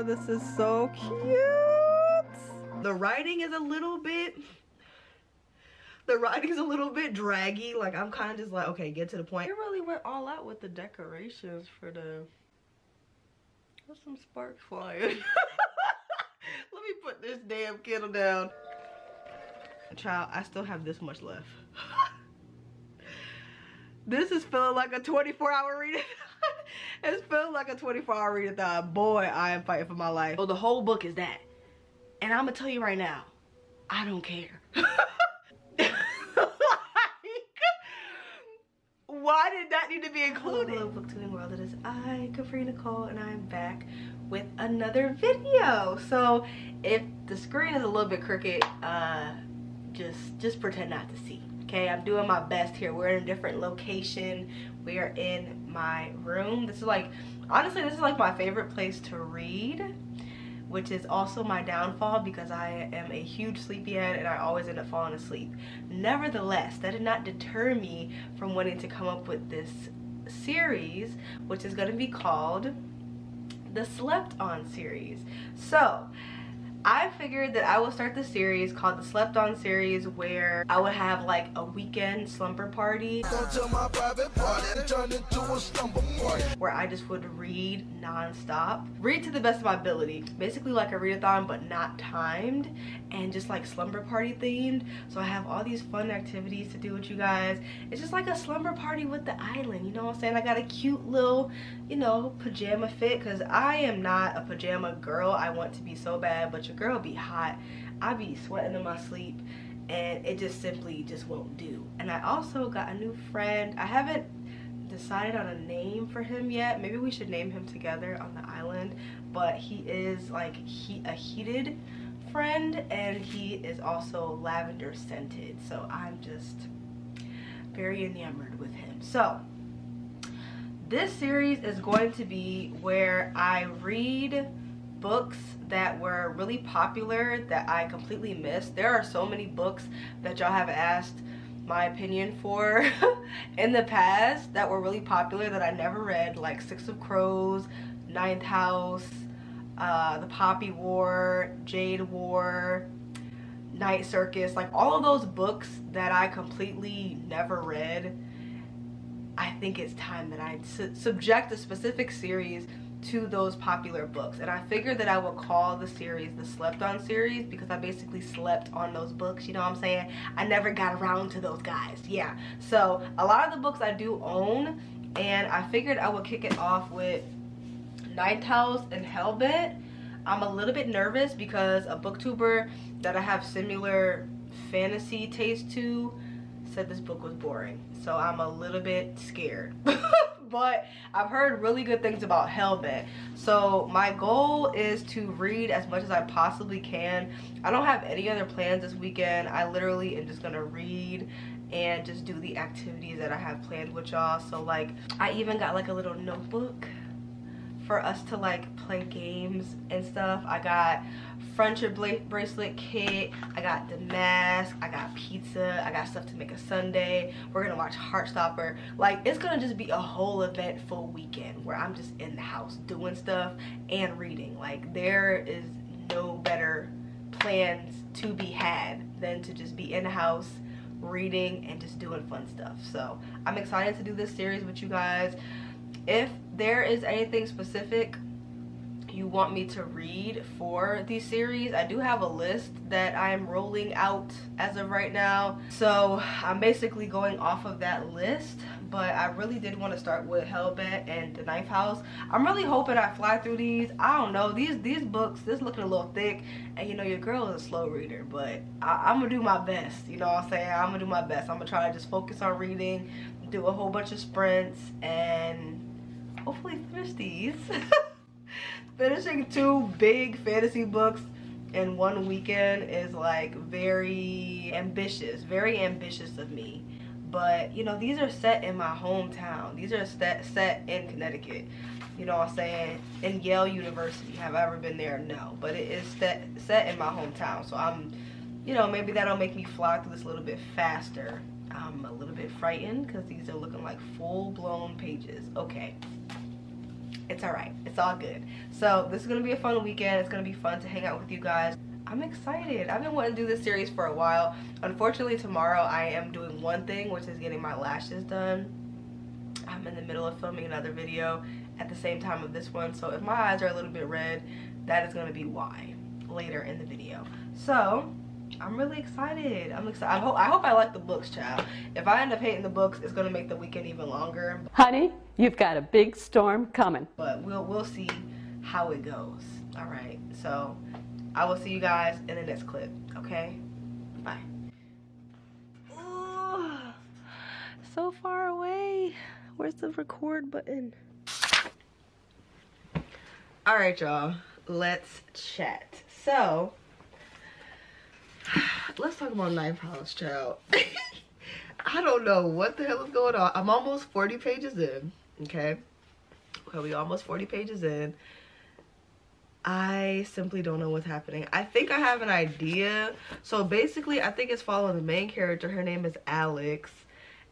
Oh, this is so cute. The writing is a little bit draggy. Like, I'm kind of just like, okay, get to the point. They really went all out with the decorations for the... There's some sparks flying. Let me put this damn candle down. Child, I still have this much left. This is feeling like a 24-hour reading. It's feeling like a 24-hour readathon. Boy, I am fighting for my life. Oh, the whole book is that. And I'm going to tell you right now, I don't care. Why did that need to be included? Hello, booktubing world. It is I, Capri Nicole, and I'm back with another video. So if the screen is a little bit crooked, just pretend not to see. Okay, I'm doing my best here. We're in a different location. We are in my room. This is like, honestly, this is like my favorite place to read, which is also my downfall because I am a huge sleepyhead and I always end up falling asleep. Nevertheless, that did not deter me from wanting to come up with this series, which is going to be called the Slept On series. So I figured that I will start the series called the Slept On series, where I would have like a weekend slumber party where I just would read non-stop, read to the best of my ability, basically like a readathon but not timed and just like slumber party themed. So I have all these fun activities to do with you guys. It's just like a slumber party with the island, you know what I'm saying? I got a cute little, you know, pajama fit because I am not a pajama girl. I want to be so bad, but your girl be hot. I be sweating in my sleep and it just simply just won't do. And I also got a new friend. I haven't decided on a name for him yet. Maybe we should name him together on the island, but he is like a heated friend and he is also lavender scented, so I'm just very enamored with him. So this series is going to be where I read books that were really popular that I completely missed. There are so many books that y'all have asked my opinion for in the past that were really popular that I never read, like Six of Crows, Ninth House, The Poppy War, Jade War, Night Circus, like all of those books that I completely never read. I think it's time that I subject a specific series to those popular books, and I figured that I would call the series the Slept On series because I basically slept on those books, you know what I'm saying? I never got around to those guys. Yeah, so a lot of the books I do own, and I figured I would kick it off with Ninth House and Hellbent. I'm a little bit nervous because a booktuber that I have similar fantasy taste to said this book was boring, so I'm a little bit scared. But I've heard really good things about Hellbent. So my goal is to read as much as I possibly can. I don't have any other plans this weekend. I literally am just gonna read and just do the activities that I have planned with y'all. So like, I even got like a little notebook for us to like play games and stuff. I got friendship bracelet kit, I got the mask, I got pizza, I got stuff to make a sundae. We're gonna watch Heartstopper. Like, it's gonna just be a whole eventful weekend where I'm just in the house doing stuff and reading. Like, there is no better plans to be had than to just be in the house reading and just doing fun stuff. So I'm excited to do this series with you guys. If there is anything specific you want me to read for these series, I do have a list that I'm rolling out as of right now, so I'm basically going off of that list. But I really did want to start with Hellbent and the Ninth House. I'm really hoping I fly through these. I don't know, these books, this looking a little thick, and you know your girl is a slow reader, but I'm gonna do my best, you know what I'm saying? I'm gonna do my best. I'm gonna try to just focus on reading, do a whole bunch of sprints, and hopefully finish these. Finishing two big fantasy books in one weekend is like very ambitious of me. But you know, these are set in my hometown. These are set in Connecticut, you know what I'm saying? In Yale University. Have I ever been there? No, but it is set in my hometown. So I'm, you know, maybe that'll make me fly through this a little bit faster. I'm a little bit frightened because these are looking like full-blown pages. Okay, it's all right, it's all good. So this is gonna be a fun weekend. It's gonna be fun to hang out with you guys. I'm excited. I've been wanting to do this series for a while. Unfortunately, tomorrow I am doing one thing, which is getting my lashes done. I'm in the middle of filming another video at the same time of this one, so if my eyes are a little bit red, that is going to be why later in the video. So I'm really excited. I hope I like the books, child. If I end up hating the books, it's going to make the weekend even longer. Honey, you've got a big storm coming. But we'll see how it goes. All right, so I will see you guys in the next clip, okay? Bye. Ooh, so far away. Where's the record button? All right, y'all, let's chat. So, let's talk about Ninth House, child. I don't know what the hell is going on. I'm almost 40 pages in, okay? Well, we almost 40 pages in. I simply don't know what's happening. I think I have an idea. So basically, I think it's following the main character. Her name is Alex,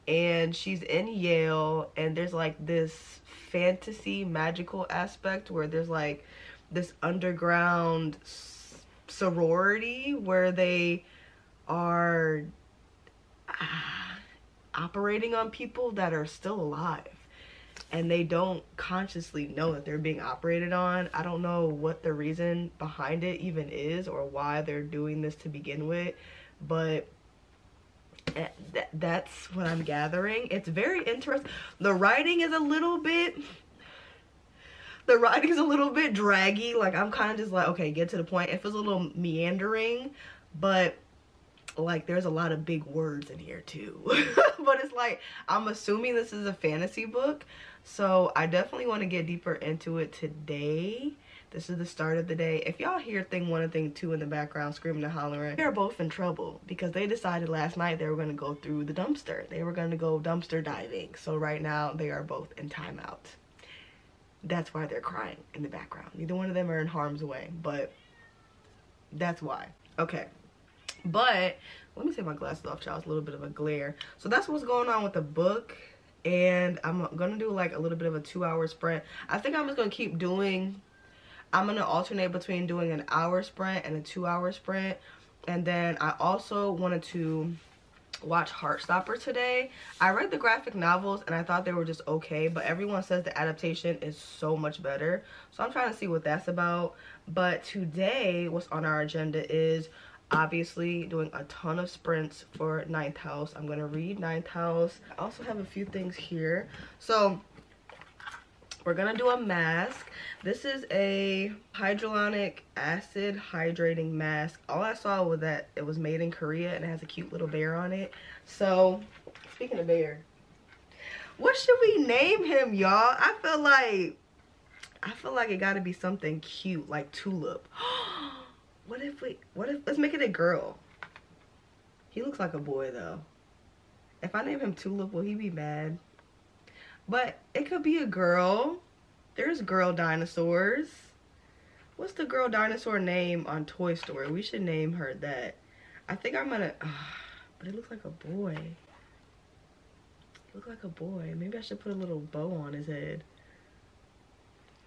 and she's in Yale, and there's like this fantasy magical aspect where there's like this underground sorority where they are operating on people that are still alive, and they don't consciously know that they're being operated on. I don't know what the reason behind it even is or why they're doing this to begin with, but that's what I'm gathering. It's very interesting. The writing is a little bit draggy. Like, I'm kind of just like, okay, get to the point. It feels a little meandering, but like there's a lot of big words in here too. But it's like, I'm assuming this is a fantasy book, so I definitely want to get deeper into it today. This is the start of the day. If y'all hear thing one and thing two in the background screaming and hollering, they're both in trouble because they decided last night they were going to go through the dumpster. They were going to go dumpster diving. So right now they are both in timeout. That's why they're crying in the background. Neither one of them are in harm's way, but that's why. Okay. But let me take my glasses off, y'all. It's a little bit of a glare. So that's what's going on with the book. And I'm going to do like a little bit of a 2-hour sprint. I think I'm just going to keep doing... I'm going to alternate between doing an hour sprint and a 2-hour sprint. And then I also wanted to watch Heartstopper today. I read the graphic novels and I thought they were just okay, but everyone says the adaptation is so much better. So I'm trying to see what that's about. But today, what's on our agenda is obviously doing a ton of sprints for Ninth House. I'm going to read Ninth House. I also have a few things here. So... we're gonna do a mask. This is a hyaluronic acid hydrating mask. All I saw was that it was made in Korea and it has a cute little bear on it. So, speaking of bear, what should we name him, y'all? I feel like it gotta be something cute, like Tulip. Let's make it a girl. He looks like a boy though. If I name him Tulip, will he be mad? But it could be a girl. There's girl dinosaurs. What's the girl dinosaur name on Toy Story? We should name her that. I think I'm gonna, but it looks like a boy. It looks like a boy. Maybe I should put a little bow on his head.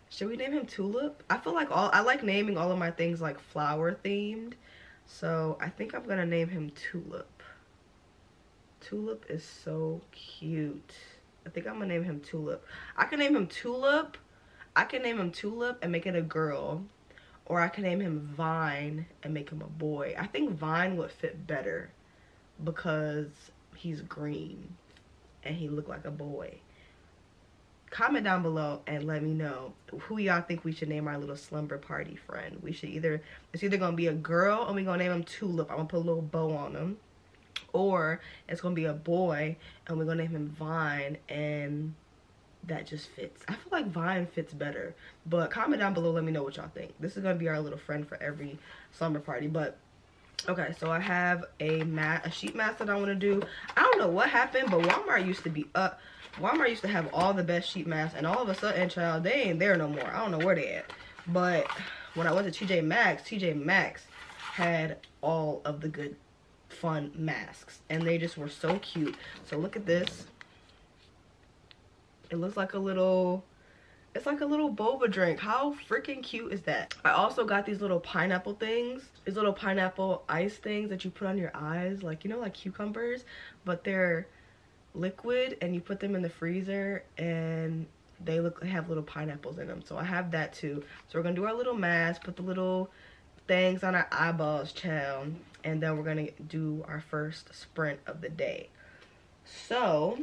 Should we name him Tulip? I feel like I like naming all of my things like flower themed. So I think I'm gonna name him Tulip. Tulip is so cute. I think I'm gonna name him Tulip. I can name him Tulip and make it a girl, or I can name him Vine and make him a boy. I think Vine would fit better because he's green and he looked like a boy. Comment down below and let me know who y'all think we should name our little slumber party friend. We should either, it's either gonna be a girl and we're gonna name him Tulip. I'm gonna put a little bow on him. Or it's gonna be a boy and we're gonna name him Vine, and that just fits. I feel like Vine fits better, but comment down below, let me know what y'all think. This is gonna be our little friend for every slumber party. But okay, so I have a sheet mask that I want to do. I don't know what happened, but Walmart used to be up. Walmart used to have all the best sheet masks, and all of a sudden, child, they ain't there no more. I don't know where they at. But when I went to TJ Maxx, TJ Maxx had all of the good fun masks, and they just were so cute. So look at this. It looks like a little It's like a little boba drink. How freaking cute is that? I also got these little pineapple things. These little pineapple ice things that you put on your eyes. Like, you know, like cucumbers. But they're liquid and you put them in the freezer and they look, they have little pineapples in them. So I have that too. So we're going to do our little mask. Put the little things on our eyeballs, child. And then we're going to do our first sprint of the day. So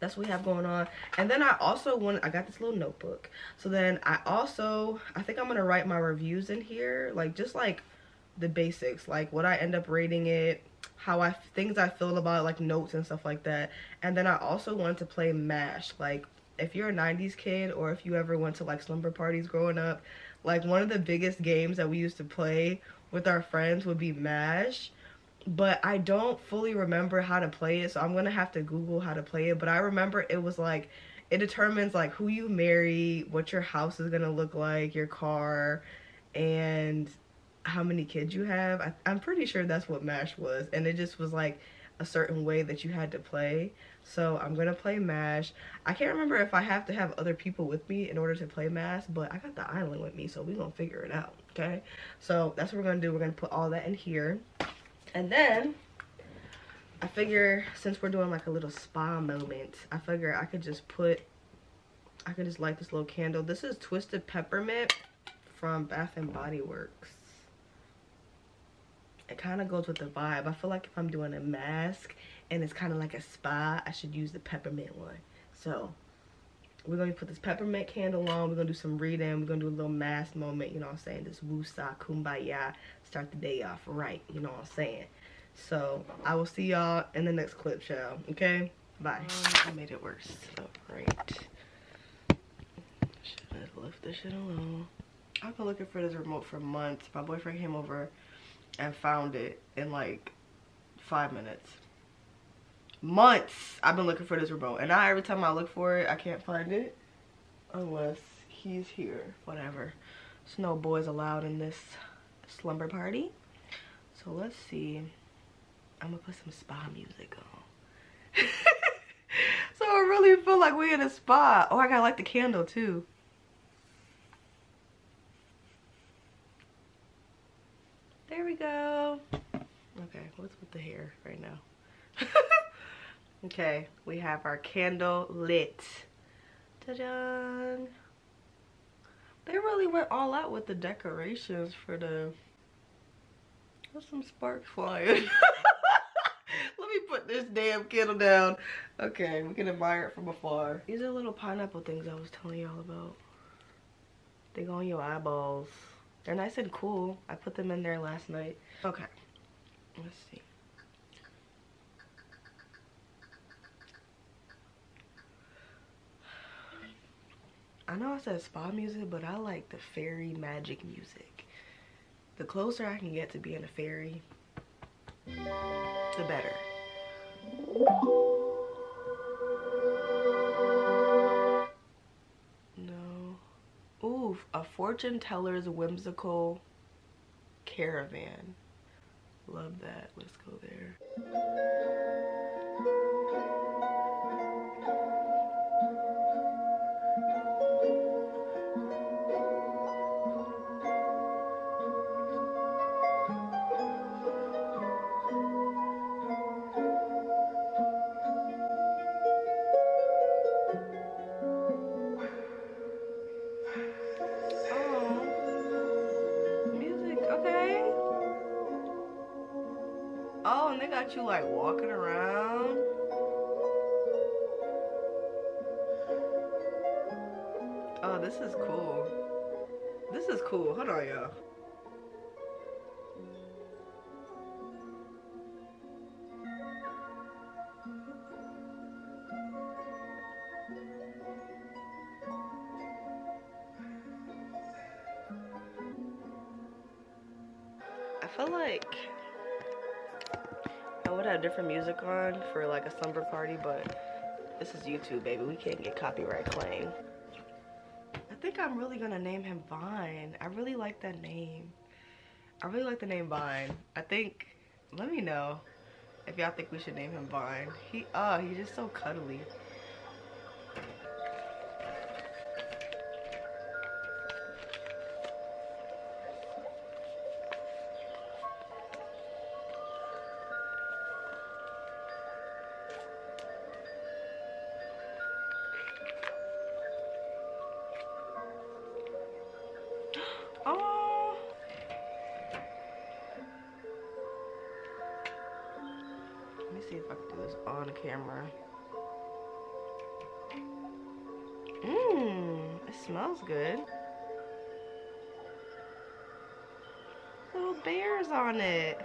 that's what we have going on. And then I also I got this little notebook. So then I think I'm gonna write my reviews in here, like just like the basics, like what I end up rating it, how things I feel about it, like notes and stuff like that. And then I also wanted to play M.A.S.H., like if you're a 90s kid or if you ever went to like slumber parties growing up, like one of the biggest games that we used to play with our friends would be M.A.S.H., but I don't fully remember how to play it, so I'm gonna have to Google how to play it. But I remember it was like, it determines like who you marry, what your house is gonna look like, your car, and how many kids you have. I'm pretty sure that's what M.A.S.H. was, and it just was like a certain way that you had to play. So I'm gonna play M.A.S.H. I can't remember if I have to have other people with me in order to play M.A.S.H., but I got the island with me, so we're gonna figure it out, okay? So that's what we're gonna do. We're gonna put all that in here. And then I figure since we're doing like a little spa moment, I figure I could just light this little candle. This is Twisted Peppermint from Bath and Body Works. It kind of goes with the vibe. I feel like if I'm doing a mask and it's kind of like a spa, I should use the peppermint one. So we're going to put this peppermint candle on. We're going to do some reading. We're going to do a little mask moment. You know what I'm saying? This woosah, kumbaya. Start the day off right. You know what I'm saying? So I will see y'all in the next clip, y'all. Okay? Bye. I made it worse. Alright. Should have left this shit alone. I've been looking for this remote for months. My boyfriend came over and found it in like 5 minutes. Months I've been looking for this remote, and now every time I look for it I can't find it unless he's here. Whatever, there's no boys allowed in this slumber party. So let's see, I'm gonna put some spa music on. So I really feel like we in a spa. Oh, I gotta light the candle too. There we go. Okay, what's with the hair right now? Okay, we have our candle lit. Ta-da! They really went all out with the decorations for the... There's some sparks flying. Let me put this damn candle down. Okay, we can admire it from afar. These are little pineapple things I was telling y'all about. They go on your eyeballs. They're nice and cool. I put them in there last night. Okay, let's see. I know I said spa music, but I like the fairy magic music. The closer I can get to being a fairy, the better. No. Ooh, a fortune teller's whimsical caravan. Love that. Let's go there. You like walking around. Oh, this is cool. This is cool. Hold on, y'all. I feel like I would have different music on for like a slumber party, but this is YouTube, baby. We can't get copyright claim. I think I'm really gonna name him Vine. I really like that name. I really like the name Vine. I think, let me know if y'all think we should name him Vine. He's just so cuddly. see if I can do this on camera. Mmm, it smells good. Little bears on it.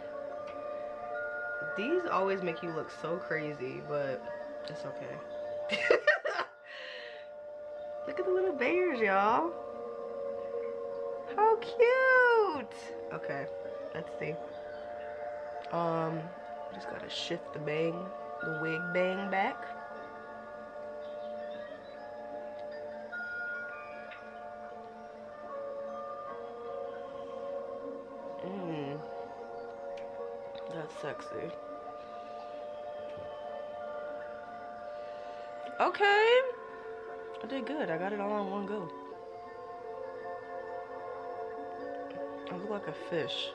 These always make you look so crazy, but it's okay. Look at the little bears, y'all. How cute. Okay, let's see. Just gotta shift the bang, the wig bang back. Mmm, that's sexy. Okay, I did good. I got it all on one go. I look like a fish.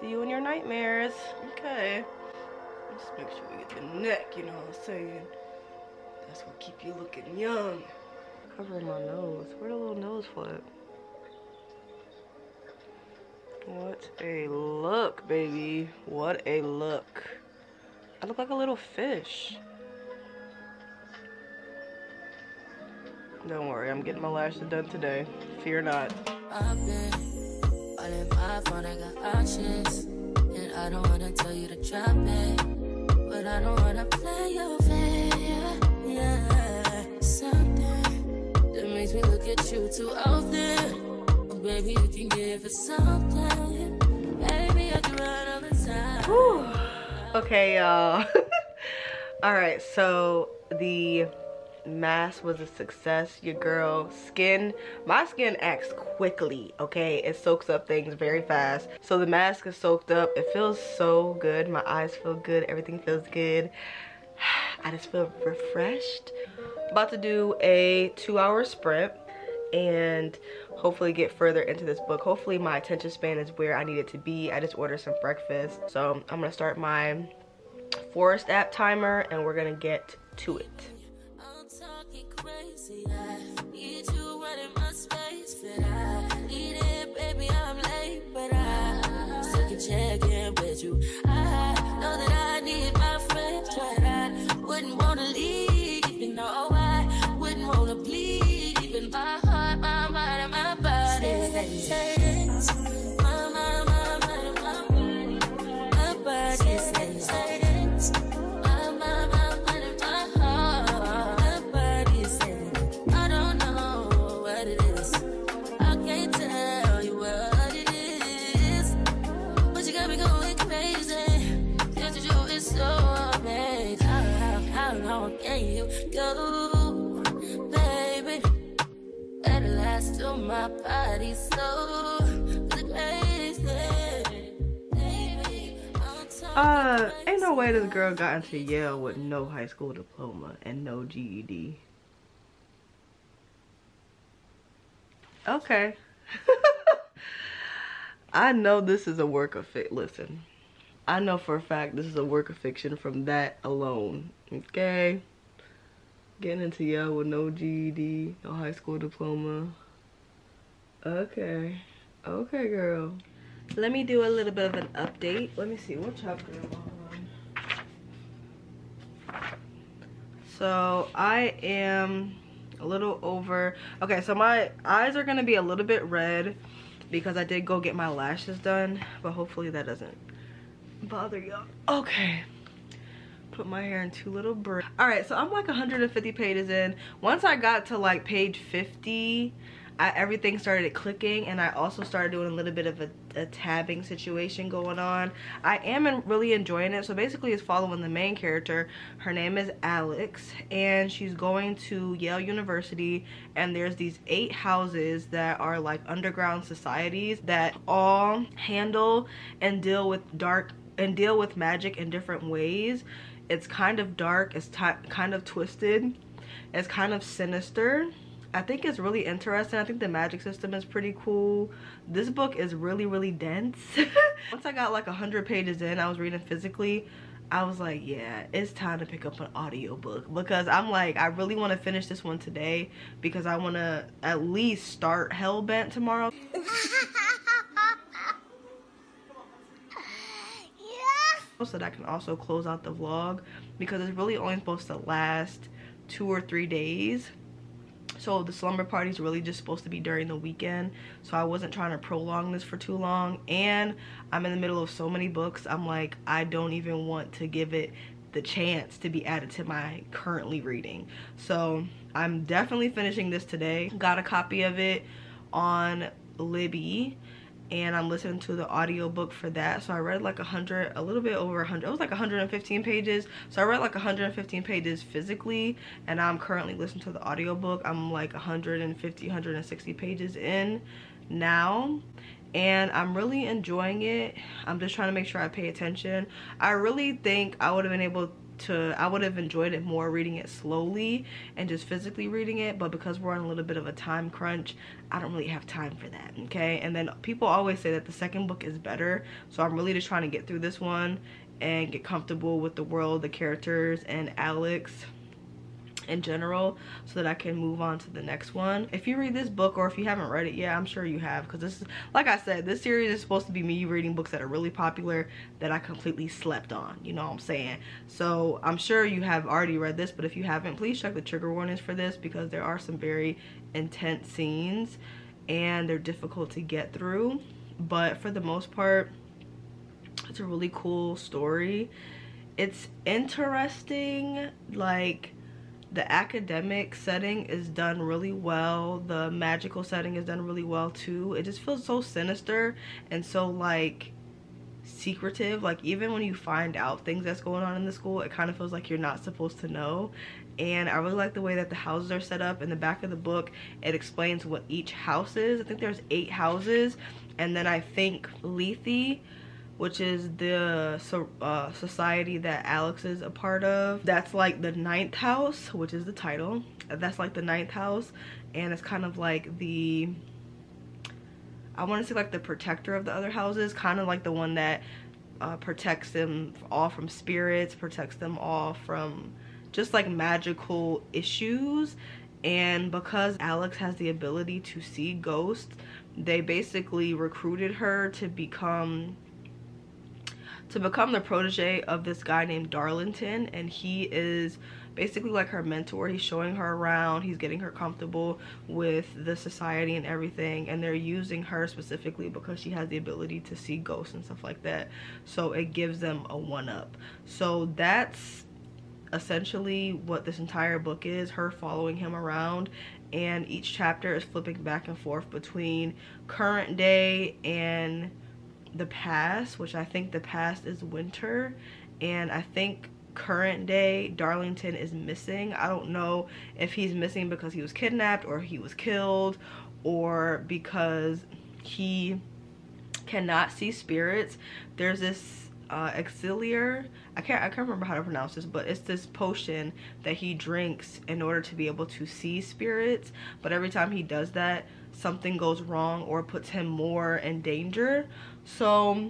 See you in your nightmares. Okay. Just make sure we get the neck, you know what I'm saying? That's what keep you looking young. Covering my nose. Where the little nose flap? What a look, baby. What a look. I look like a little fish. Don't worry, I'm getting my lashes done today. Fear not. In my phone, I got options, and I don't wanna tell you to drop it, but I don't wanna play your fair. Yeah, something that makes me look at you too often. Oh, baby, you can give us something. Baby, I can run all the time. Whew. Okay, y'all. All right, so the M.A.S.H. was a success. Your girl skin, my skin acts quickly, okay? It soaks up things very fast. So the mask is soaked up. It feels so good. My eyes feel good. Everything feels good. I just feel refreshed. About to do a 2-hour sprint and hopefully get further into this book. Hopefully my attention span is where I need it to be. I just ordered some breakfast. So I'm gonna start my Forest app timer and we're gonna get to it. Crazy, I need you running my space, but I need it, baby. I'm late, but I still can check in with you. I know that I need my friends, but I wouldn't wanna leave. You know I wouldn't wanna bleed. Even my heart, my mind, and my body. Sensations, my body. Sensations, go, baby, at last to my body, so ain't no way this girl got into Yale with no high school diploma and no GED. Okay. I know this is a work of fiction. Listen, I know for a fact this is a work of fiction from that alone, okay? Getting into Yale with no GED, no high school diploma. Okay. Okay, girl. Let me do a little bit of an update. Let me see. What chapter am I on? So, I am a little over... Okay, so my eyes are going to be a little bit red because I did go get my lashes done. But hopefully that doesn't bother y'all. Okay. Put my hair in two little braids. All right, so I'm like 150 pages in. Once I got to like page 50, everything started clicking, and I also started doing a little bit of a tabbing situation going on. I am really enjoying it. So basically it's following the main character. Her name is Alex, and she's going to Yale University, and there's these 8 houses that are like underground societies that all handle and deal with magic in different ways. It's kind of dark, it's kind of twisted, it's kind of sinister. I think it's really interesting. I think the magic system is pretty cool. This book is really, really dense. Once I got like 100 pages in, I was reading physically. I was like, yeah, it's time to pick up an audiobook because I'm like, I really want to finish this one today because I want to at least start Hellbent tomorrow. so that I can also close out the vlog, because it's really only supposed to last 2 or 3 days. So the slumber party is really just supposed to be during the weekend, so I wasn't trying to prolong this for too long. And I'm in the middle of so many books, I'm like, I don't even want to give it the chance to be added to my currently reading. So I'm definitely finishing this today. Got a copy of it on Libby, and I'm listening to the audiobook for that. So I read like 100, a little bit over 100, it was like 115 pages. So I read like 115 pages physically, and I'm currently listening to the audiobook. I'm like 150, 160 pages in now, and I'm really enjoying it. I'm just trying to make sure I pay attention. I really think I would have been able to, I would have enjoyed it more reading it slowly and just physically reading it, but because we're on a little bit of a time crunch, I don't really have time for that, okay? And then people always say that the second book is better, so I'm really just trying to get through this one and get comfortable with the world, the characters, and Alex in general, so that I can move on to the next one. If you read this book, or if you haven't read it yet, I'm sure you have, because this is, like I said, this series is supposed to be me reading books that are really popular that I completely slept on, you know what I'm saying? So I'm sure you have already read this, but if you haven't, please check the trigger warnings for this, because there are some very intense scenes and they're difficult to get through. But for the most part, it's a really cool story. It's interesting. Like, the academic setting is done really well. The magical setting is done really well too. It just feels so sinister and so like secretive. Like, even when you find out things that's going on in the school, it kind of feels like you're not supposed to know. And I really like the way that the houses are set up. In the back of the book, it explains what each house is. I think there's 8 houses. And then I think Lethe, which is the society that Alex is a part of, that's like the 9th house, which is the title. That's like the 9th house, and it's kind of like the, I want to say like the protector of the other houses, kind of like the one that protects them all from spirits, protects them all from just like magical issues. And because Alex has the ability to see ghosts, they basically recruited her to become the protege of this guy named Darlington, and he is basically like her mentor. He's showing her around, he's getting her comfortable with the society and everything, and they're using her specifically because she has the ability to see ghosts and stuff like that. So it gives them a one-up. So that's essentially what this entire book is, her following him around, and each chapter is flipping back and forth between current day and the past, which I think the past is winter, and I think current day Darlington is missing. I don't know if he's missing because he was kidnapped, or he was killed, or because he cannot see spirits. There's this elixir, I can't remember how to pronounce this, but it's this potion that he drinks in order to be able to see spirits, but every time he does that, something goes wrong or puts him more in danger. So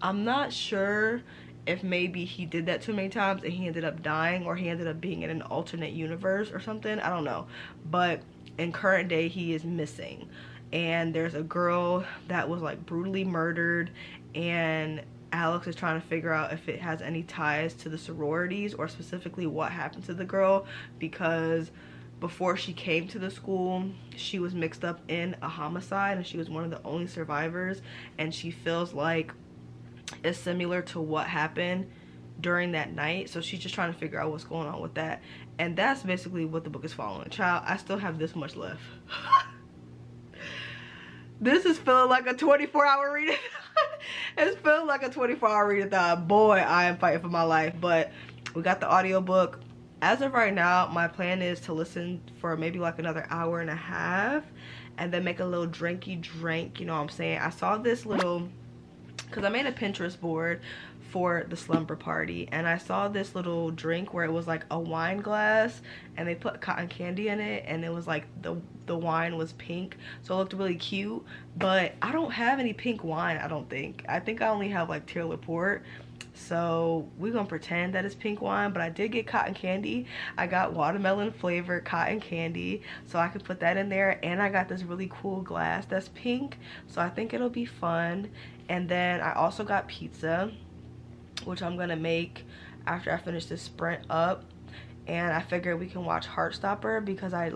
I'm not sure if maybe he did that too many times and he ended up dying, or he ended up being in an alternate universe or something, I don't know. But in current day, he is missing, and there's a girl that was like brutally murdered, and Alex is trying to figure out if it has any ties to the sororities, or specifically what happened to the girl, because before she came to the school, she was mixed up in a homicide, and she was one of the only survivors, and she feels like it's similar to what happened during that night. So she's just trying to figure out what's going on with that, and that's basically what the book is following. Child, I still have this much left. This is feeling like a 24-hour reading. It's feeling like a 24-hour readathon. Boy, I am fighting for my life. But we got the audiobook. As of right now, my plan is to listen for maybe like another hour and a half, and then make a little drinky drink, you know what I'm saying? I saw this little, because I made a Pinterest board for the slumber party, and I saw this little drink where it was like a wine glass, and they put cotton candy in it, and it was like the wine was pink, so it looked really cute. But I don't have any pink wine, I don't think. I think I only have like Tear Laporte. So we're gonna pretend that it's pink wine, but I did get cotton candy. I got watermelon flavored cotton candy, so I could put that in there, and I got this really cool glass that's pink, so I think it'll be fun. And then I also got pizza, which I'm gonna make after I finish this sprint up. And I figured we can watch Heartstopper because I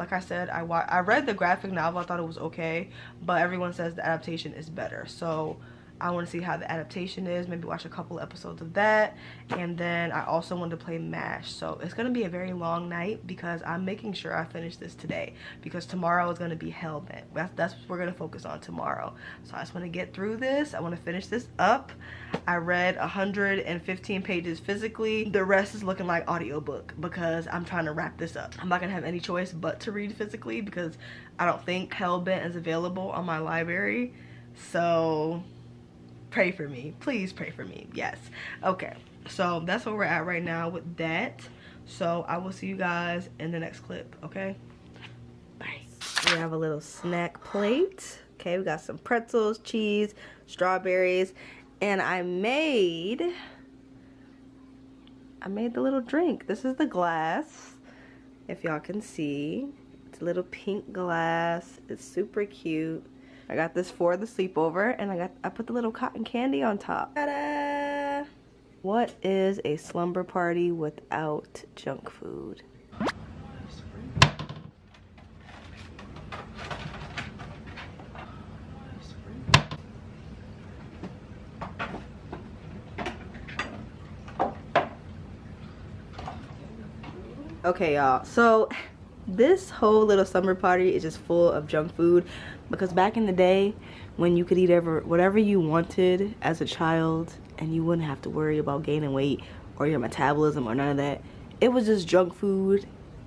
read the graphic novel. I thought it was okay, but everyone says the adaptation is better. So I want to see how the adaptation is, maybe watch a couple episodes of that. And then I also wanted to play M.A.S.H. So it's going to be a very long night because I'm making sure I finish this today, because tomorrow is going to be Hellbent. That's what we're going to focus on tomorrow. So I just want to get through this. I want to finish this up. I read 115 pages physically. The rest is looking like audiobook because I'm trying to wrap this up. I'm not going to have any choice but to read physically because I don't think Hellbent is available on my library. So... pray for me, please pray for me. Yes. Okay, so that's where we're at right now with that. So I will see you guys in the next clip. Okay, bye. We have a little snack plate. Okay, we got some pretzels, cheese, strawberries, and I made the little drink. This is the glass, if y'all can see. It's a little pink glass. It's super cute. I got this for the sleepover, and I put the little cotton candy on top. Ta-da! What is a slumber party without junk food? Okay, y'all. So this whole little summer party is just full of junk food, because back in the day when you could eat whatever you wanted as a child and you wouldn't have to worry about gaining weight or your metabolism or none of that, it was just junk food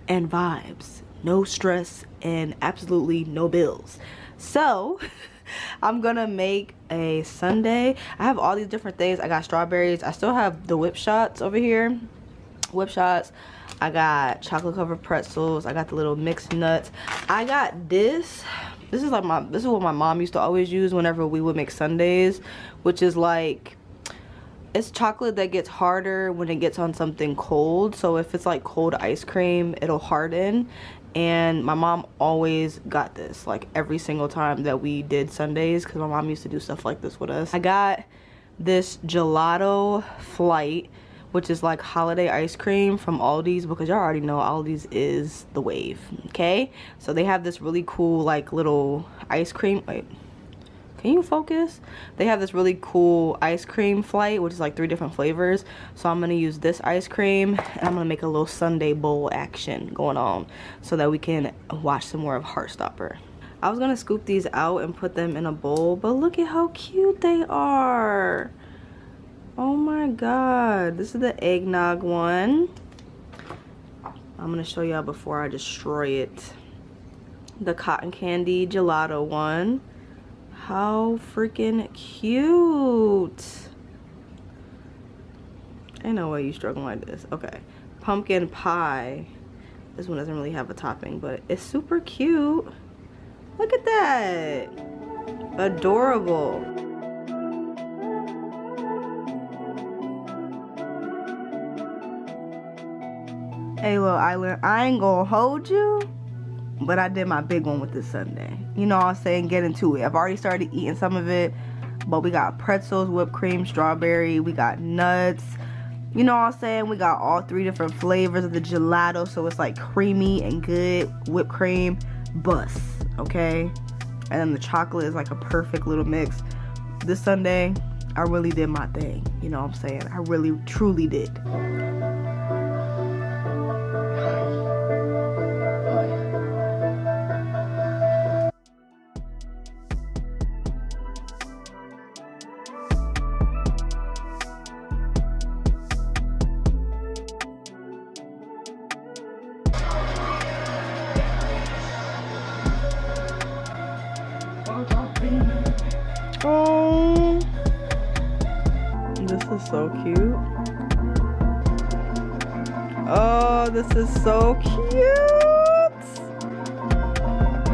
and vibes, no stress and absolutely no bills. So I'm gonna make a sundae. I have all these different things. I got strawberries, I still have the whip shots over here, whip shots. I got chocolate covered pretzels. I got the little mixed nuts. I got this. This is what my mom used to always use whenever we would make sundaes, which is like, it's chocolate that gets harder when it gets on something cold. So if it's like cold ice cream, it'll harden. And my mom always got this, like every single time that we did sundaes, because my mom used to do stuff like this with us. I got this gelato flight, which is like holiday ice cream from Aldi's, because y'all already know Aldi's is the wave, okay? So they have this really cool like little ice cream, wait, can you focus? They have this really cool ice cream flight, which is like 3 different flavors. So I'm gonna use this ice cream, and I'm gonna make a little sundae bowl action going on so that we can watch some more of Heartstopper. I was gonna scoop these out and put them in a bowl, but look at how cute they are. Oh my god, this is the eggnog one. I'm gonna show y'all before I destroy it. The cotton candy gelato one. How freaking cute. Ain't no way you struggling like this. Okay, pumpkin pie. This one doesn't really have a topping, but it's super cute. Look at that. Adorable. Hey little island, I ain't gonna hold you, but I did my big one with this sundae. You know what I'm saying? Get into it. I've already started eating some of it, but we got pretzels, whipped cream, strawberry, we got nuts. You know what I'm saying? We got all 3 different flavors of the gelato, so it's like creamy and good, whipped cream, bus, okay? And then the chocolate is like a perfect little mix. This sundae, I really did my thing. You know what I'm saying? I really, truly did. So cute. Oh, this is so cute.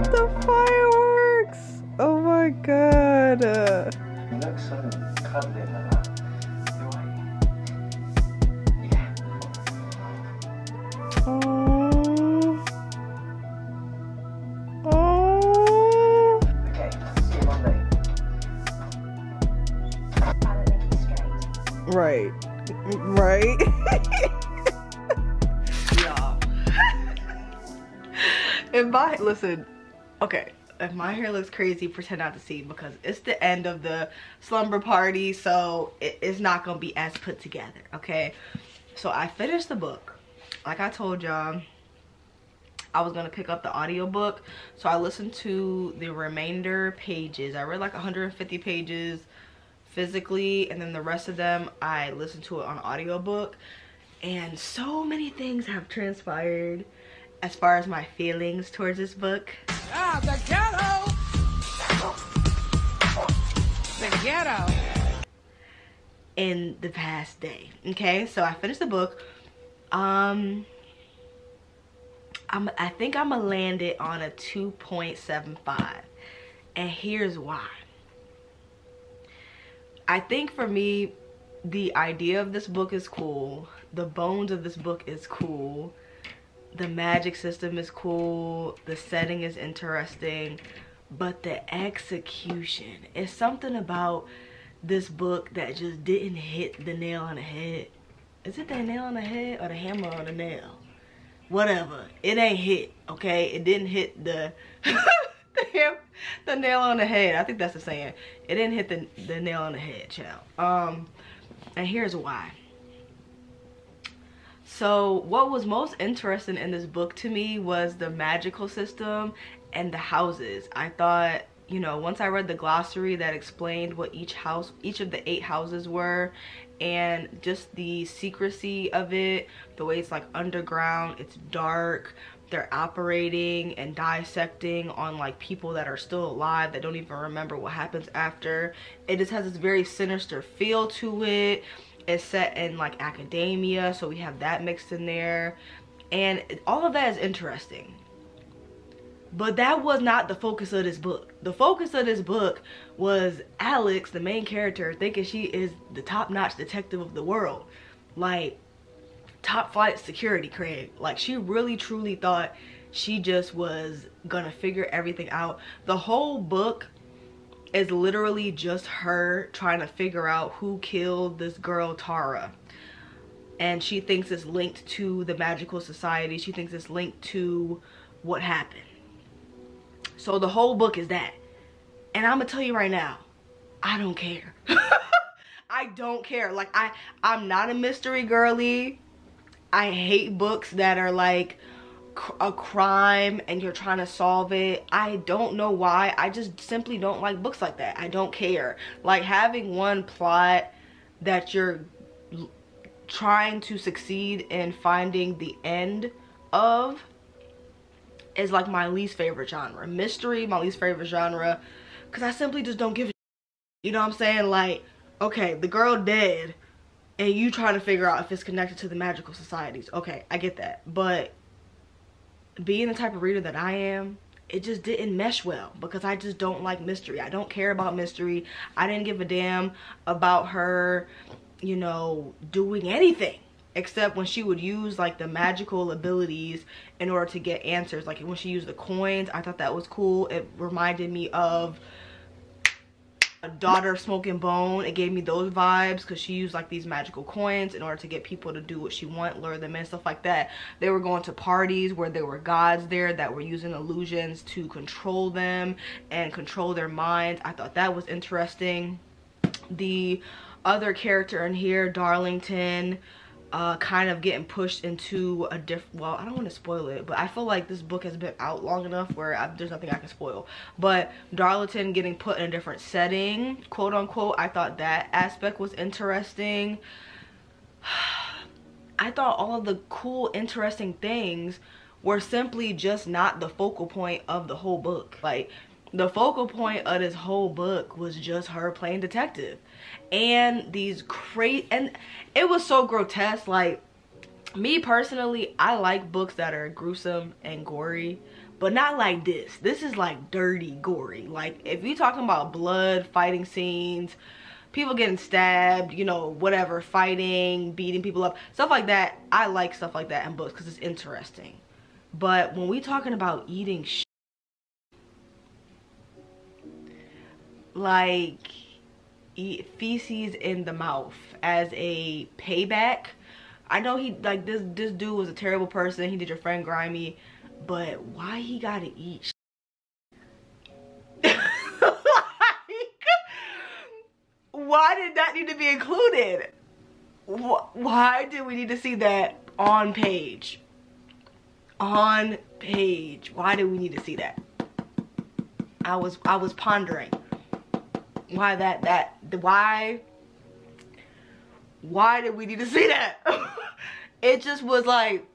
The fireworks. Oh my god. Right. Right? Y'all. And by, listen, okay, if my hair looks crazy, pretend not to see, because it's the end of the slumber party, so it's not gonna be as put together, okay? So I finished the book. Like I told y'all, I was gonna pick up the audiobook, so I listened to the remainder pages. I read like 150 pages physically, and then the rest of them I listened to it on audiobook. And so many things have transpired as far as my feelings towards this book. Ah, the ghetto! The ghetto! In the past day, okay? So I finished the book. I think I'm gonna land it on a 2.75, and here's why. I think for me, the idea of this book is cool. The bones of this book is cool. The magic system is cool. The setting is interesting, but the execution is something about this book that just didn't hit the nail on the head. Is it the nail on the head or the hammer on the nail? Whatever, it ain't hit, okay? It didn't hit the the nail on the head. I think that's the saying. It didn't hit the nail on the head, child. And here's why. So what was most interesting in this book to me was the magical system and the houses. I thought, you know, once I read the glossary that explained what each of the 8 houses were, and just the secrecy of it, the way it's like underground, it's dark, they're operating and dissecting on like people that are still alive that don't even remember what happens after. It just has this very sinister feel to it. It's set in like academia, so we have that mixed in there, and all of that is interesting. But that was not the focus of this book. The focus of this book was Alex, the main character, thinking she is the top-notch detective of the world. Like, top-flight security, Craig. Like, she really, truly thought she just was gonna figure everything out. The whole book is literally just her trying to figure out who killed this girl, Tara. And she thinks it's linked to the magical society. She thinks it's linked to what happened. So the whole book is that. And I'm gonna tell you right now, I don't care. I don't care. Like, I'm not a mystery girly. I hate books that are like a crime and you're trying to solve it. I don't know why. I just simply don't like books like that. I don't care. Like, having one plot that you're trying to succeed in finding the end of is like my least favorite genre. Mystery, my least favorite genre, because I simply just don't give a shit. You know what I'm saying? Like, okay, the girl dead and you trying to figure out if it's connected to the magical societies. Okay, I get that. But being the type of reader that I am, it just didn't mesh well, because I just don't like mystery. I don't care about mystery. I didn't give a damn about her, you know, doing anything, except when she would use like the magical abilities in order to get answers. Like when she used the coins, I thought that was cool. It reminded me of a Daughter of Smoke and Bone. It gave me those vibes, because she used like these magical coins in order to get people to do what she want, lure them in, stuff like that. They were going to parties where there were gods there that were using illusions to control them and control their minds. I thought that was interesting. The other character in here, Darlington, kind of getting pushed into a different, well, I don't want to spoil it, but I feel like this book has been out long enough where there's nothing I can spoil. But Darlington getting put in a different setting, quote unquote, I thought that aspect was interesting. I thought all of the cool, interesting things were simply just not the focal point of the whole book. Like, the focal point of this whole book was just her playing detective, and these crazy, and it was so grotesque. Like, me personally, I like books that are gruesome and gory, but not like this. This is like dirty gory. Like, if you're talking about blood, fighting scenes, people getting stabbed, you know, whatever, fighting, beating people up, stuff like that, I like stuff like that in books because it's interesting. But when we talking about eating shit, like, eat feces in the mouth as a payback. I know he, like, this dude was a terrible person. He did your friend grimy, but why he gotta eat? Why did that need to be included? Why did we need to see that on page? On page. Why did we need to see that? I was pondering why why did we need to see that? It just was like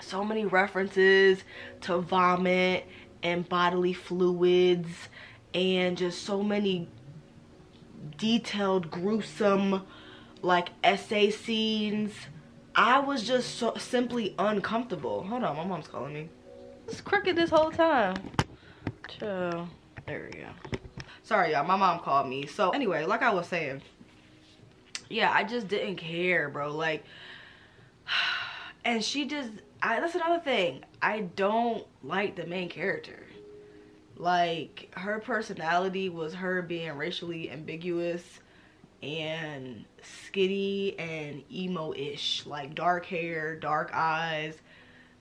so many references to vomit and bodily fluids and just so many detailed, gruesome, like essay scenes. I was just so simply uncomfortable. Hold on, my mom's calling me. It's crooked this whole time. Chill. There we go. Sorry, y'all. My mom called me. So anyway, like I was saying, yeah, I just didn't care, bro. Like, and she just, that's another thing. I don't like the main character. Like, her personality was her being racially ambiguous and skitty and emo-ish. Like, dark hair, dark eyes,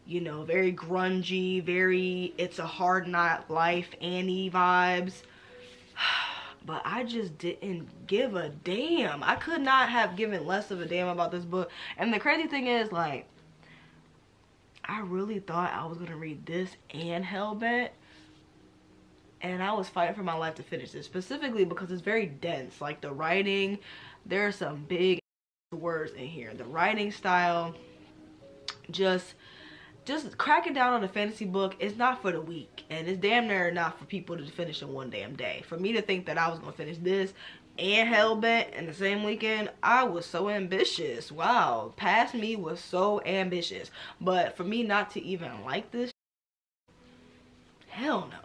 you know, very grungy, very it's a hard knock life Annie vibes. But I just didn't give a damn. I could not have given less of a damn about this book. And the crazy thing is, like, I really thought I was gonna read this and Hellbent. And I was fighting for my life to finish this, specifically because it's very dense. Like, the writing, there are some big words in here. The writing style, just cracking down on a fantasy book is not for the weak. And it's damn near not for people to finish in one damn day. For me to think that I was going to finish this and Hellbent in the same weekend, I was so ambitious. Wow, past me was so ambitious. But for me not to even like this, hell no.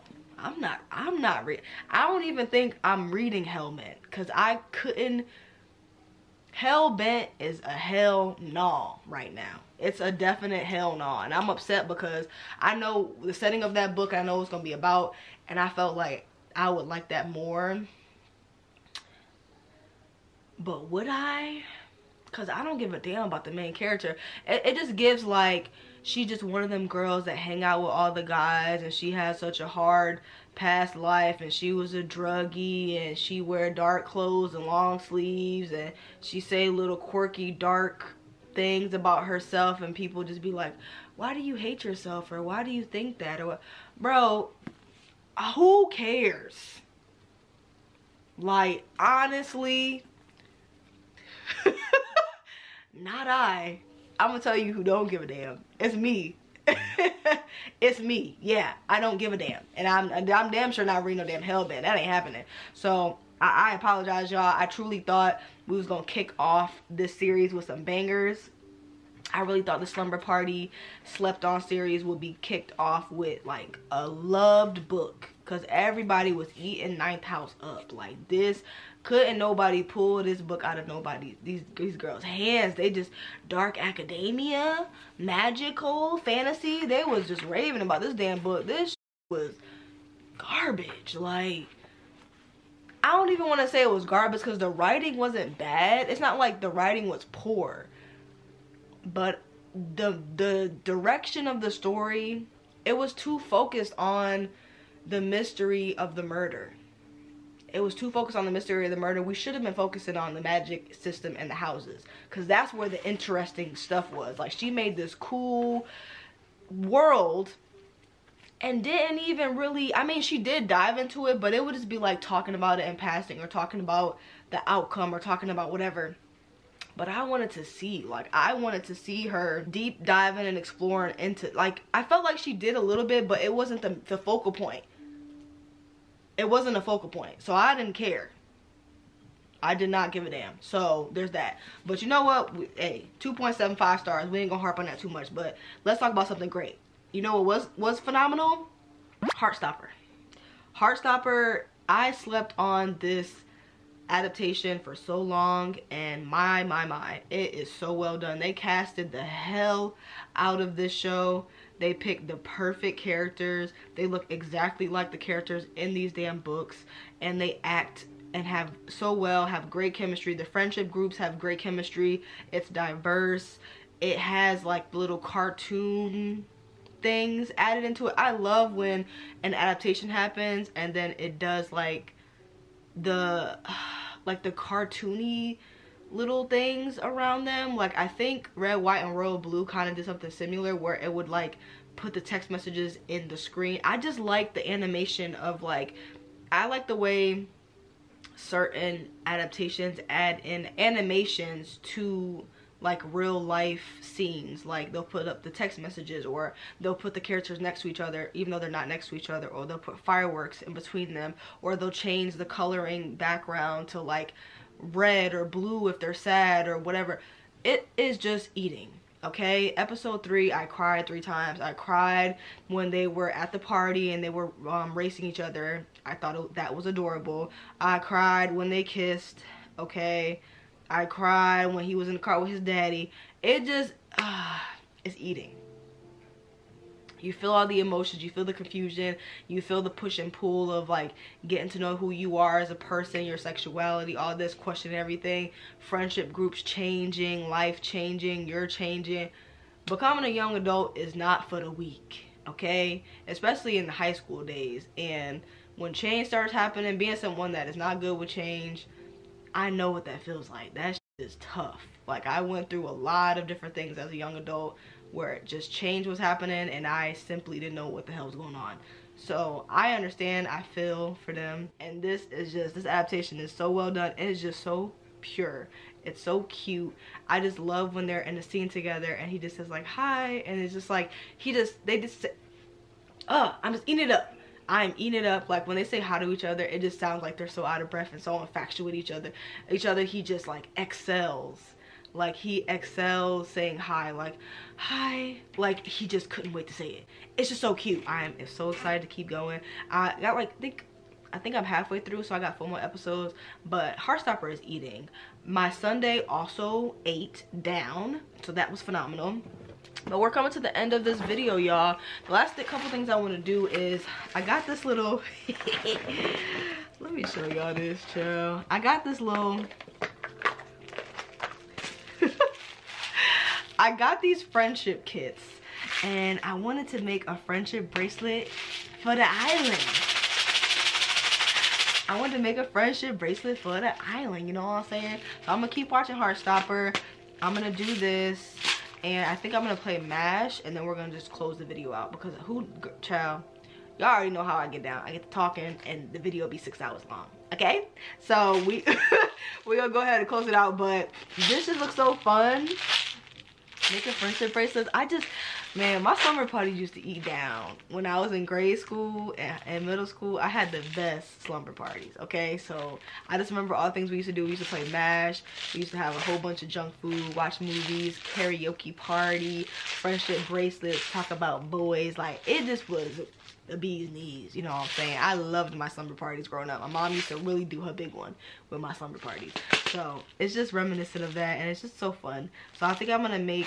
I'm not reading. I don't even think I'm reading Hellbent, because I couldn't. Hellbent is a hell no right now. It's a definite hell no, and I'm upset because I know the setting of that book. I know what it's gonna be about, and I felt like I would like that more. But would I? Because I don't give a damn about the main character. It just gives like, she's just one of them girls that hang out with all the guys, and she has such a hard past life, and she was a druggie, and she wear dark clothes and long sleeves, and she say little quirky dark things about herself, and people just be like, why do you hate yourself, or why do you think that, or what? Bro, who cares? Like, honestly, not I. I'm gonna tell you who don't give a damn. It's me. It's me. Yeah, I don't give a damn, and I'm damn sure not reading no damn Hellbent. That ain't happening. So I apologize, y'all. I truly thought we was gonna kick off this series with some bangers. I really thought the Slumber Party Slept On series would be kicked off with like a loved book, because everybody was eating Ninth House up. Like, this couldn't nobody pull this book out of nobody, these girls' hands. They just dark academia, magical, fantasy. They was just raving about this damn book. This was garbage. Like, I don't even want to say it was garbage, because the writing wasn't bad. It's not like the writing was poor, but the direction of the story, it was too focused on the mystery of the murder. It was too focused on the mystery of the murder. We should have been focusing on the magic system and the houses, because that's where the interesting stuff was. Like, she made this cool world and didn't even really, I mean, she did dive into it, but it would just be like talking about it in passing, or talking about the outcome, or talking about whatever. But I wanted to see, like, I wanted to see her deep diving and exploring into, like, I felt like she did a little bit, but it wasn't the focal point. It wasn't a focal point. So I didn't care. I did not give a damn. So there's that. But you know what? Hey, 2.75 stars. We ain't gonna harp on that too much, but let's talk about something great. You know what was phenomenal? Heartstopper. Heartstopper, I slept on this adaptation for so long, and my it is so well done. They casted the hell out of this show. They picked the perfect characters. They look exactly like the characters in these damn books, and they act and have great chemistry. The friendship groups have great chemistry. It's diverse. It has like little cartoon things added into it. I love when an adaptation happens and then it does like the cartoony little things around them. Like I think Red, White, and Royal Blue kind of did something similar where it would like put the text messages in the screen. I just like the animation of like, I like the way certain adaptations add in animations to like real life scenes. Like they'll put up the text messages, or they'll put the characters next to each other even though they're not next to each other, or they'll put fireworks in between them, or they'll change the coloring background to like red or blue if they're sad or whatever. It is just eating. Okay, episode 3, I cried 3 times. I cried when they were at the party and they were racing each other. I thought that was adorable. I cried when they kissed. Okay, I cried when he was in the car with his daddy. It just, it's eating. You feel all the emotions. You feel the confusion. You feel the push and pull of like getting to know who you are as a person, your sexuality, all this, questioning everything. Friendship groups changing, life changing, you're changing. Becoming a young adult is not for the weak, okay? Especially in the high school days. And when change starts happening, being someone that is not good with change, I know what that feels like. That shit is tough. Like I went through a lot of different things as a young adult where just change was happening and I simply didn't know what the hell was going on. So I understand, I feel for them. And this is just, this adaptation is so well done. It is just so pure. It's so cute. I just love when they're in the scene together and he just says like, hi. And it's just like, he just, they just say, oh, I'm just eating it up. I'm eating it up. Like when they say hi to each other, it just sounds like they're so out of breath and so infatuated with each other. He just like excels. Like he excels saying hi, like hi, like he just couldn't wait to say it. It's just so cute. I am so excited to keep going. I got like, I think I'm halfway through, so I got 4 more episodes, but Heartstopper is eating. My Sunday also ate down, so that was phenomenal. But we're coming to the end of this video, y'all. The last couple things I want to do is, I got this little, let me show y'all this, child. I got this little, I got these friendship kits and I wanted to make a friendship bracelet for the island. I wanted to make a friendship bracelet for the island, you know what I'm saying? So I'm gonna keep watching Heartstopper. I'm gonna do this and I think I'm gonna play M.A.S.H. and then we're gonna just close the video out because who, child, y'all already know how I get down. I get to talking and the video be 6 hours long. Okay, so we're gonna go ahead and close it out, but this just looks so fun. Making friendship bracelets. I just, man, my summer parties used to eat down. When I was in grade school and middle school, I had the best slumber parties, okay? So I just remember all the things we used to do. We used to play M.A.S.H. We used to have a whole bunch of junk food, watch movies, karaoke party, friendship bracelets, talk about boys. Like, it just was the bee's knees, you know what I'm saying? I loved my slumber parties growing up. My mom used to really do her big one with my slumber parties. So it's just reminiscent of that and it's just so fun. So I think I'm gonna make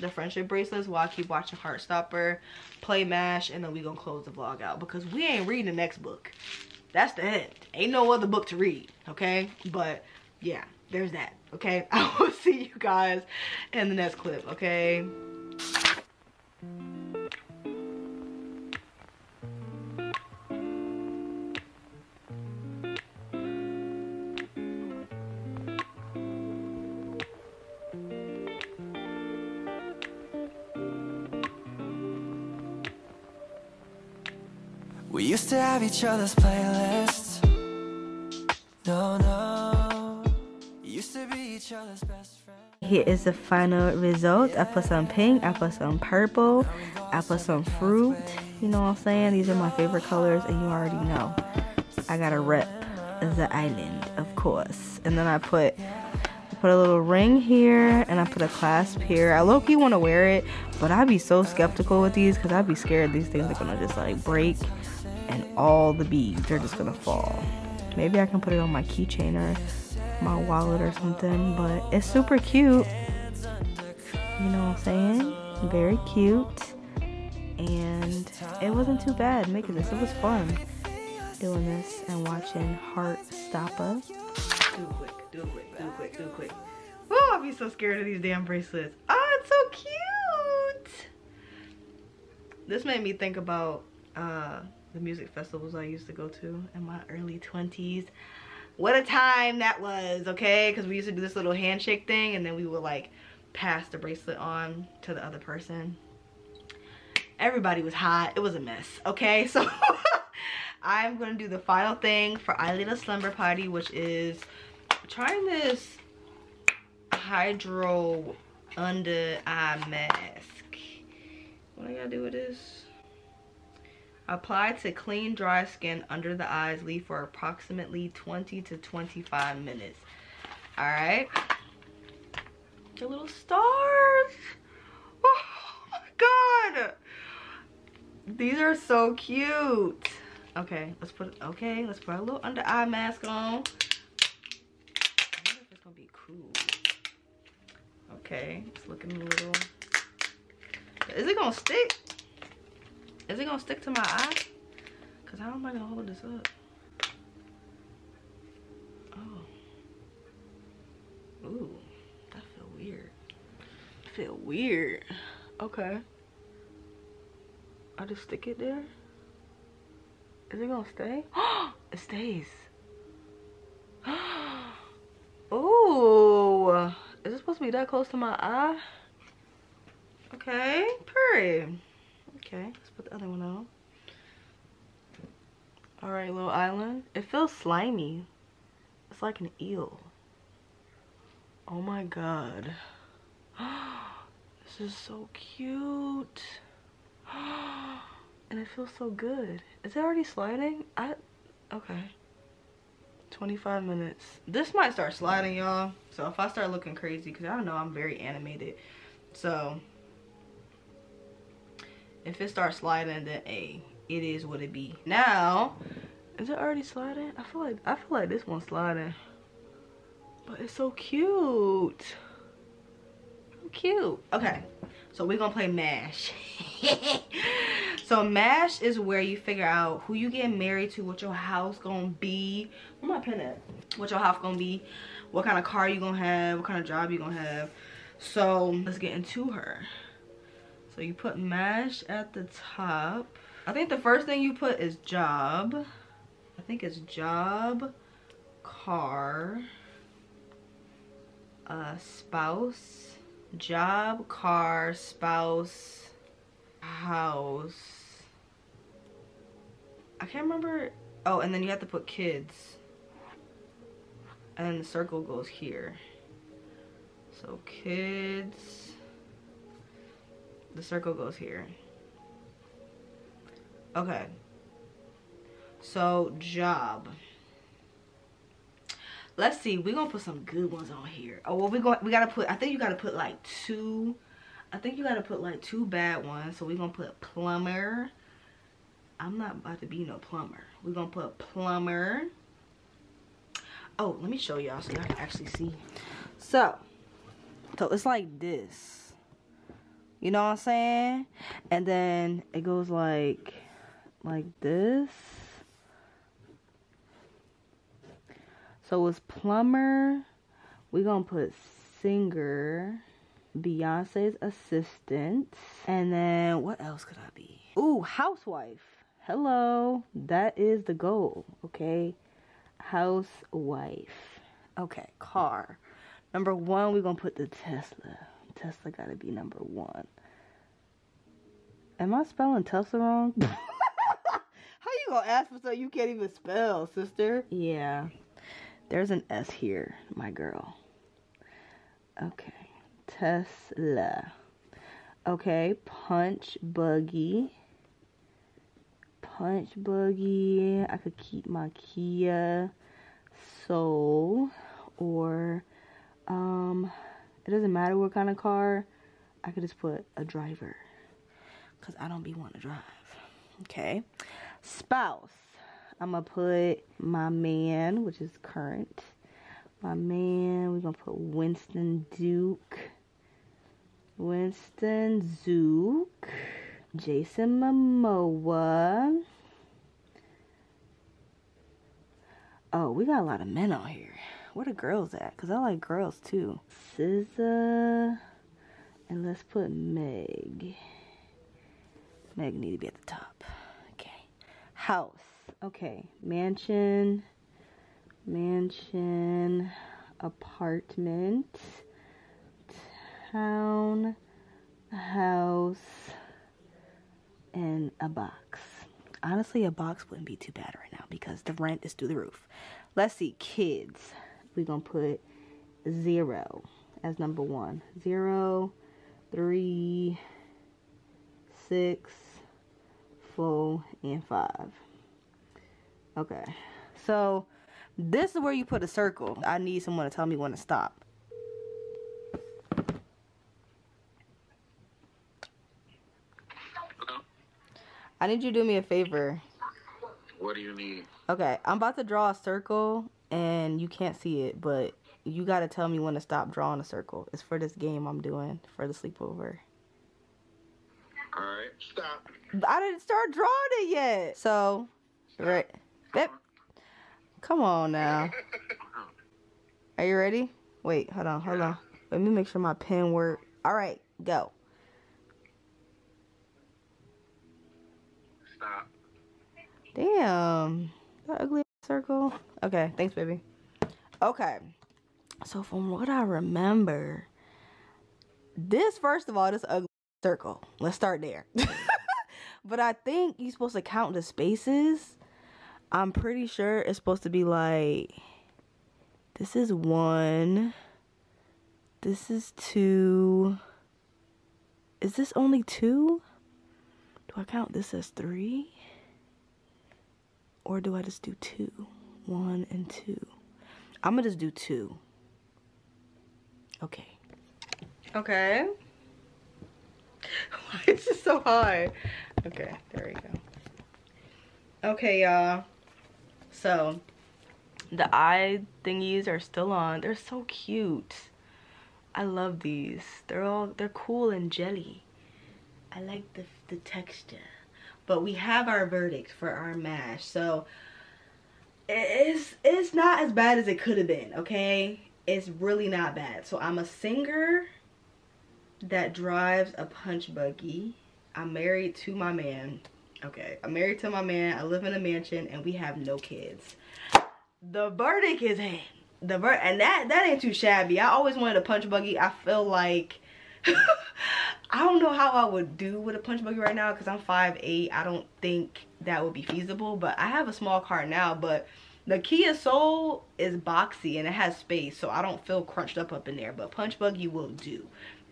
the friendship bracelets while I keep watching Heartstopper, play M.A.S.H. and then we gonna close the vlog out because we ain't reading the next book. That's the end. Ain't no other book to read, okay? But yeah, there's that, okay? I will see you guys in the next clip, okay? We used to have each other's playlists. No, no. Used to be each other's best friend. Here is the final result. I put some pink, I put some purple, I put some fruit. You know what I'm saying? These are my favorite colors and you already know. I gotta rep the island, of course. And then I put a little ring here and I put a clasp here. I low-key want to wear it, but I'd be so skeptical with these because I'd be scared these things are gonna just like break and all the beads are just gonna fall. Maybe I can put it on my keychain or my wallet or something, but it's super cute, you know what I'm saying? Very cute. And it wasn't too bad making this. It was fun. doing this and watching Heartstopper. Do it quick. Oh, I'll be so scared of these damn bracelets. Oh, it's so cute. This made me think about the music festivals I used to go to in my early 20s. What a time that was, okay? Because we used to do this little handshake thing, and then we would like pass the bracelet on to the other person. Everybody was hot. It was a mess, okay? So I'm gonna do the final thing for I Little Slumber Party, which is trying this hydro under eye mask. What I gotta do with this? Apply to clean, dry skin under the eyes. Leave for approximately 20 to 25 minutes. All right. The little stars. Oh my God. These are so cute. Okay, let's put a little under eye mask on. I wonder if it's gonna be cool. Okay, it's looking a little. Is it gonna stick? Is it gonna stick to my eye? Cause how am I gonna hold this up? Oh. Ooh, that feel weird. I feel weird. Okay. I just stick it there. Is it gonna stay? It stays. Oh, is it supposed to be that close to my eye? Okay, pretty. Okay, let's put the other one on. All right, little island. It feels slimy. It's like an eel. Oh my God. This is so cute. And it feels so good. Is it already sliding? Okay. 25 minutes. This might start sliding, y'all. So if I start looking crazy, because I don't know, I'm very animated. So if it starts sliding, then hey, it is what it be. Now, is it already sliding? I feel like this one's sliding. But it's so cute. So cute. Okay. So we're gonna play M.A.S.H. So M.A.S.H. is where you figure out who you get married to, what your house gonna be. Where my pen at? What your house gonna be, what kind of car you gonna have, what kind of job you gonna have. So let's get into her. So you put M.A.S.H. at the top. I think the first thing you put is job. I think it's job, car, spouse, job, car, spouse, house. I can't remember. Oh, and then you have to put kids, and the circle goes here. So kids, the circle goes here. Okay, so job. Let's see, we're gonna put some good ones on here. Oh well, I think you gotta put like two bad ones. So we're gonna put plumber. I'm not about to be no plumber. We're gonna put plumber. Oh, let me show y'all so y'all can actually see. So it's like this. You know what I'm saying? And then it goes like this. So it's plumber. We're gonna put singer. Beyonce's assistant, and then what else could I be? Ooh, housewife. Hello, that is the goal. Okay, housewife. Okay, car. Number one, we're gonna put the Tesla. Tesla gotta be number one. Am I spelling Tesla wrong? How you gonna ask for something you can't even spell, sister? Yeah, there's an S here, my girl. Okay. Tesla. Okay, punch buggy. Punch buggy. I could keep my Kia Soul, or it doesn't matter what kind of car. I could just put a driver, cause I don't be want to drive. Okay, spouse. I'm gonna put my man, which is current. My man. We're gonna put Winston Duke. Winston Duke, Jason Momoa, Oh, we got a lot of men out here. Where the girls at? Because I like girls too. SZA. And let's put Meg. Meg need to be at the top. Okay. House. Okay. Mansion. Mansion. Apartment. Town. House. And a box. Honestly, a box wouldn't be too bad right now because the rent is through the roof. Let's see. Kids. We're going to put 0 as number 1. 0, 3, 6, 4, and 5. Okay. So, this is where you put a circle. I need someone to tell me when to stop. Hello? I need you to do me a favor. What do you need? Okay. I'm about to draw a circle. And you can't see it, but you gotta tell me when to stop drawing a circle. It's for this game I'm doing for the sleepover. Alright, stop. I didn't start drawing it yet. So, right. Yep. Come on now. Are you ready? Wait, hold on, hold on. Let me make sure my pen works. Alright, go. Stop. Damn. That ugly circle. Okay, thanks baby. Okay, so from what I remember, this, first of all, this ugly circle, let's start there. But I think you're supposed to count the spaces. I'm pretty sure it's supposed to be like, this is 1, this is 2. Is this only 2? Do I count this as 3? Or do I just do 2? 1 and 2. I'm gonna just do 2. Okay. Okay. Why is this so high? Okay, there we go. Okay, y'all. So, the eye thingies are still on. They're so cute. I love these. They're cool and jelly. I like the texture. But we have our verdict for our M.A.S.H., so it's not as bad as it could have been, okay? It's really not bad. So I'm a singer that drives a punch buggy. I'm married to my man. Okay, I'm married to my man. I live in a mansion, and we have no kids. The verdict is in. And that ain't too shabby. I always wanted a punch buggy. I feel like... I don't know how I would do with a punch buggy right now because I'm 5'8". I don't think that would be feasible, but I have a small car now. But the Kia Soul is boxy and it has space, so I don't feel crunched up in there, but punch buggy will do.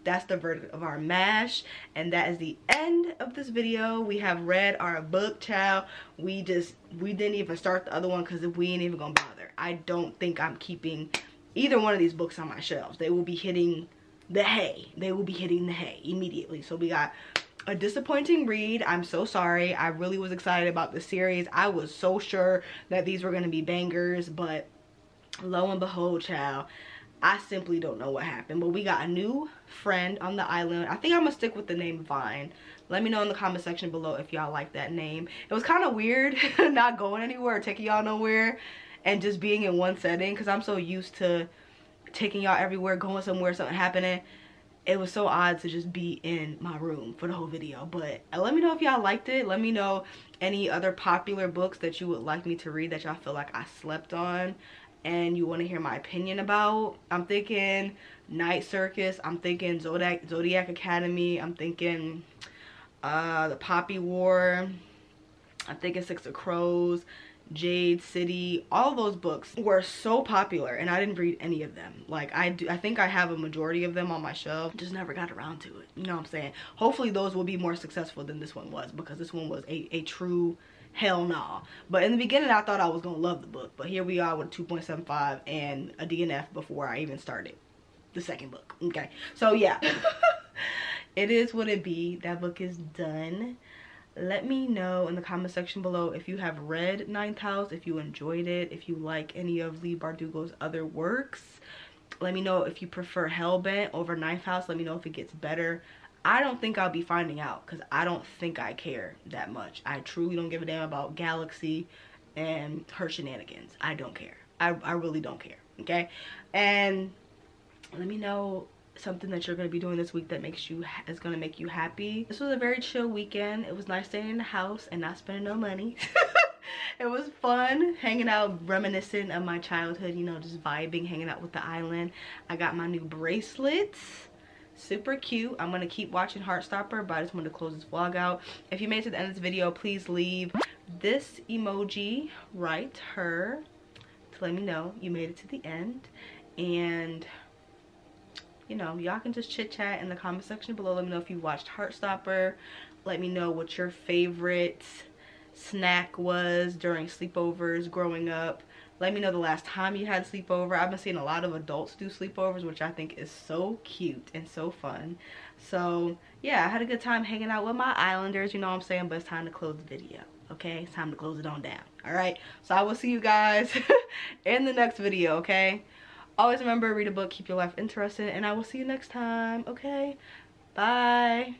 That's the verdict of our M.A.S.H., and that is the end of this video. We have read our book, child. We didn't even start the other one because we ain't even gonna bother. I don't think I'm keeping either one of these books on my shelves. They will be hitting the hay. They will be hitting the hay immediately. So we got a disappointing read. I'm so sorry. I really was excited about the series. I was so sure that these were going to be bangers, but lo and behold, child, I simply don't know what happened. But we got a new friend on the island. I think I'm gonna stick with the name Vine. Let me know in the comment section below if y'all like that name. It was kind of weird not going anywhere or taking y'all nowhere and just being in one setting, because I'm so used to taking y'all everywhere, going somewhere, something happening. It was so odd to just be in my room for the whole video. But let me know if y'all liked it. Let me know any other popular books that you would like me to read that y'all feel like I slept on and you want to hear my opinion about. I'm thinking Night Circus. I'm thinking Zodiac Academy. I'm thinking The Poppy War. I'm thinking Six of Crows. Jade City. All of those books were so popular and I didn't read any of them. Like I think I have a majority of them on my shelf, just never got around to it. You know what I'm saying? Hopefully those will be more successful than this one was, because this one was a true hell nah. But in the beginning I thought I was gonna love the book, but here we are with 2.75 and a DNF before I even started the second book. Okay, so yeah. It is what it be. That book is done. Let me know in the comment section below if you have read Ninth House, if you enjoyed it, if you like any of Lee Bardugo's other works. Let me know if you prefer Hellbent over Ninth House. Let me know if it gets better. I don't think I'll be finding out because I don't think I care that much. I truly don't give a damn about Galaxy and her shenanigans. I don't care. I really don't care, okay? And let me know something that you're going to be doing this week that makes you, is going to make you happy. This was a very chill weekend. It was nice staying in the house and not spending no money. It was fun hanging out, reminiscing of my childhood, you know, just vibing, hanging out with the island. I got my new bracelets. Super cute. I'm going to keep watching Heartstopper, but I just wanted to close this vlog out. If you made it to the end of this video, please leave this emoji right here to let me know you made it to the end. And, you know, y'all can just chit chat in the comment section below. Let me know if you watched Heartstopper. Let me know what your favorite snack was during sleepovers growing up. Let me know the last time you had sleepover. I've been seeing a lot of adults do sleepovers, which I think is so cute and so fun. So yeah, I had a good time hanging out with my islanders, you know what I'm saying? But it's time to close the video, okay? It's time to close it on down. All right, so I will see you guys in the next video, okay? Always remember, read a book, keep your life interesting, and I will see you next time, okay? Bye.